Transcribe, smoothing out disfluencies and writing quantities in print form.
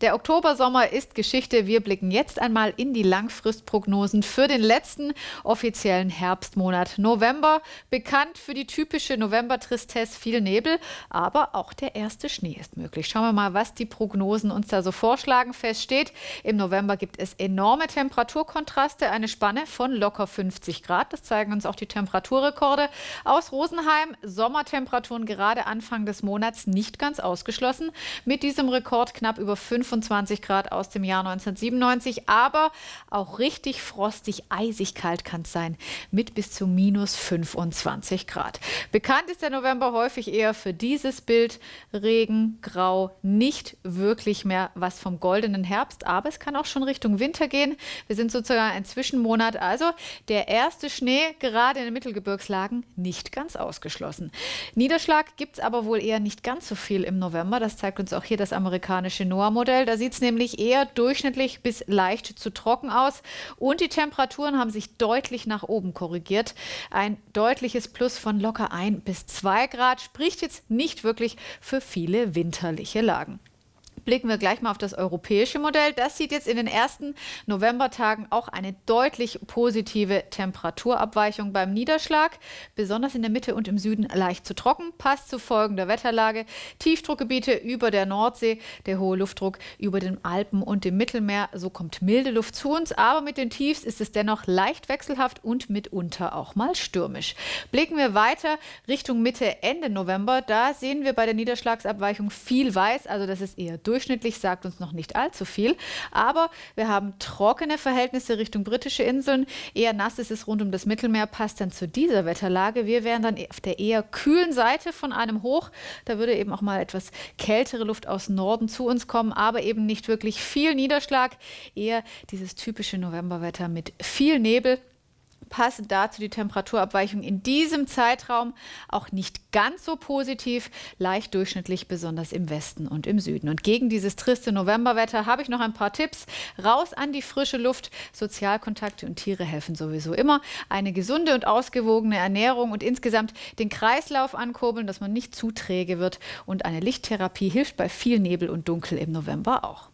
Der Oktobersommer ist Geschichte. Wir blicken jetzt einmal in die Langfristprognosen für den letzten offiziellen Herbstmonat November. Bekannt für die typische November-Tristesse, viel Nebel, aber auch der erste Schnee ist möglich. Schauen wir mal, was die Prognosen uns da so vorschlagen. Fest steht, im November gibt es enorme Temperaturkontraste, eine Spanne von locker 50 Grad. Das zeigen uns auch die Temperaturrekorde aus Rosenheim. Sommertemperaturen gerade Anfang des Monats nicht ganz ausgeschlossen. Mit diesem Rekord knapp über 25 Grad aus dem Jahr 1997, aber auch richtig frostig, eisig kalt kann es sein, mit bis zu minus 25 Grad. Bekannt ist der November häufig eher für dieses Bild, Regen, Grau, nicht wirklich mehr was vom goldenen Herbst, aber es kann auch schon Richtung Winter gehen. Wir sind sozusagen ein Zwischenmonat, also der erste Schnee gerade in den Mittelgebirgslagen nicht ganz ausgeschlossen. Niederschlag gibt es aber wohl eher nicht ganz so viel im November, das zeigt uns auch hier das amerikanische NOAA-Modell. Da sieht es nämlich eher durchschnittlich bis leicht zu trocken aus. Und die Temperaturen haben sich deutlich nach oben korrigiert. Ein deutliches Plus von locker 1 bis 2 Grad spricht jetzt nicht wirklich für viele winterliche Lagen. Blicken wir gleich mal auf das europäische Modell. Das sieht jetzt in den ersten Novembertagen auch eine deutlich positive Temperaturabweichung beim Niederschlag. Besonders in der Mitte und im Süden leicht zu trocken. Passt zu folgender Wetterlage: Tiefdruckgebiete über der Nordsee, der hohe Luftdruck über den Alpen und dem Mittelmeer. So kommt milde Luft zu uns, aber mit den Tiefs ist es dennoch leicht wechselhaft und mitunter auch mal stürmisch. Blicken wir weiter Richtung Mitte, Ende November. Da sehen wir bei der Niederschlagsabweichung viel weiß, also das ist eher durchschnittlich, sagt uns noch nicht allzu viel, aber wir haben trockene Verhältnisse Richtung britische Inseln, eher nass ist es rund um das Mittelmeer, passt dann zu dieser Wetterlage. Wir wären dann auf der eher kühlen Seite von einem Hoch, da würde eben auch mal etwas kältere Luft aus Norden zu uns kommen, aber eben nicht wirklich viel Niederschlag, eher dieses typische Novemberwetter mit viel Nebel. Passend dazu die Temperaturabweichung in diesem Zeitraum auch nicht ganz so positiv, leicht durchschnittlich, besonders im Westen und im Süden. Und gegen dieses triste Novemberwetter habe ich noch ein paar Tipps. Raus an die frische Luft, Sozialkontakte und Tiere helfen sowieso immer. Eine gesunde und ausgewogene Ernährung und insgesamt den Kreislauf ankurbeln, dass man nicht zu träge wird. Und eine Lichttherapie hilft bei viel Nebel und Dunkel im November auch.